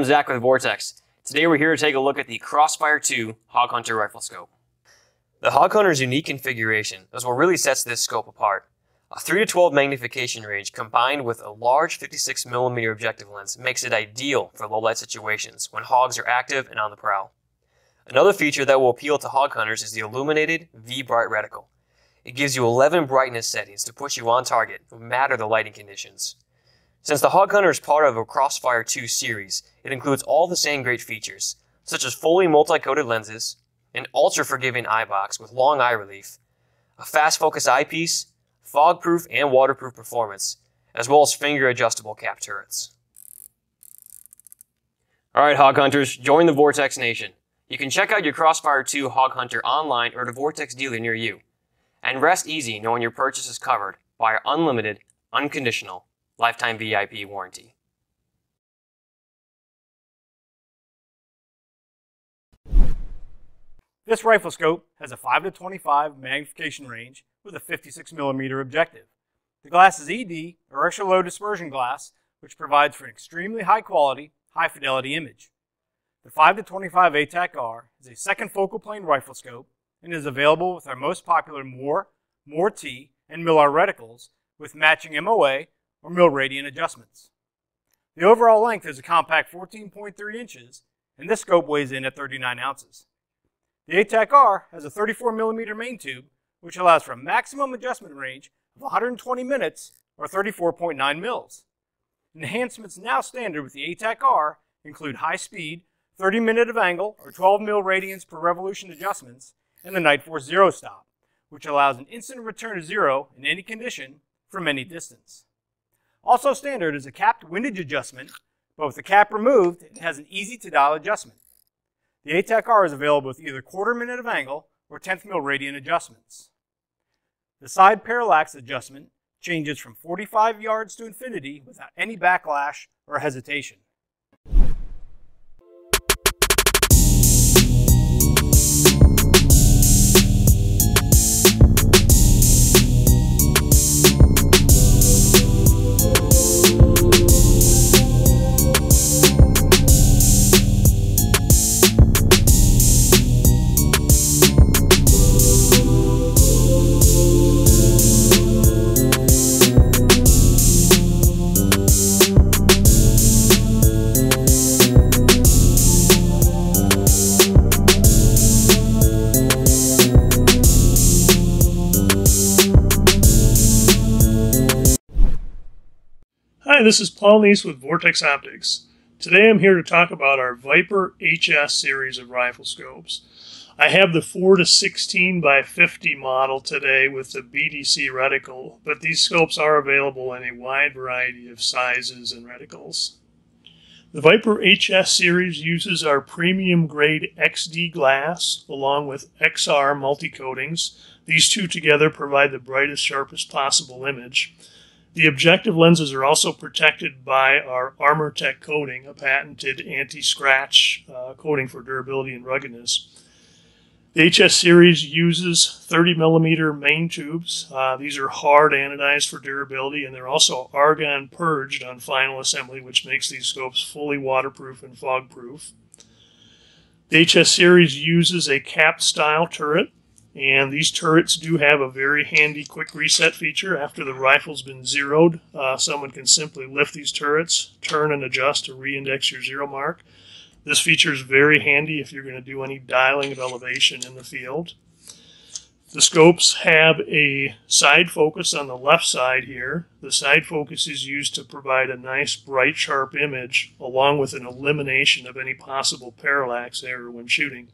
I'm Zach with Vortex. Today we're here to take a look at the Crossfire II Hog Hunter rifle scope. The Hog Hunter's unique configuration is what really sets this scope apart. A 3 to 12 magnification range combined with a large 56mm objective lens makes it ideal for low-light situations when hogs are active and on the prowl. Another feature that will appeal to hog hunters is the illuminated V-Bright reticle. It gives you 11 brightness settings to put you on target, no matter the lighting conditions. Since the Hog Hunter is part of a Crossfire II series, it includes all the same great features, such as fully multi-coated lenses, an ultra-forgiving eye box with long eye relief, a fast-focus eyepiece, fog-proof and waterproof performance, as well as finger-adjustable cap turrets. Alright Hog Hunters, join the Vortex Nation. You can check out your Crossfire II Hog Hunter online or at a Vortex dealer near you. And rest easy knowing your purchase is covered by our unlimited, unconditional, lifetime VIP warranty. This rifle scope has a 5 to 25 magnification range with a 56mm objective. The glass is ED, or extra low dispersion glass, which provides for an extremely high quality, high fidelity image. The 5 to 25 ATACR is a second focal plane rifle scope and is available with our most popular MOAR-T, and MILR reticles with matching MOA or mil radian adjustments. The overall length is a compact 14.3 inches, and this scope weighs in at 39 ounces. The ATACR has a 34mm main tube, which allows for a maximum adjustment range of 120 minutes or 34.9 mils. Enhancements now standard with the ATACR include high speed, 30-minute of angle or 12 mil radians per revolution adjustments, and the NightForce zero stop, which allows an instant return to zero in any condition from any distance. Also standard is a capped windage adjustment, but with the cap removed, it has an easy to dial adjustment. The ATACR is available with either 1/4 minute of angle or 10th mil radian adjustments. The side parallax adjustment changes from 45 yards to infinity without any backlash or hesitation. Hi, this is Paul Neese with Vortex Optics. Today I'm here to talk about our Viper HS series of rifle scopes. I have the 4 to 16 by 50 model today with the BDC reticle, but these scopes are available in a wide variety of sizes and reticles. The Viper HS series uses our premium grade XD glass along with XR multi-coatings. These two together provide the brightest, sharpest possible image. The objective lenses are also protected by our ArmorTech coating, a patented anti-scratch coating for durability and ruggedness. The HS series uses 30mm main tubes. These are hard anodized for durability, and they're also argon purged on final assembly, which makes these scopes fully waterproof and fog-proof. The HS series uses a cap-style turret. And these turrets do have a very handy quick reset feature. After the rifle's been zeroed, someone can simply lift these turrets, turn and adjust to reindex your zero mark. This feature is very handy if you're going to do any dialing of elevation in the field. The scopes have a side focus on the left side here. The side focus is used to provide a nice, bright, sharp image, along with an elimination of any possible parallax error when shooting.